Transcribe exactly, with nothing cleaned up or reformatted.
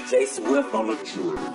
D J Swift on the track.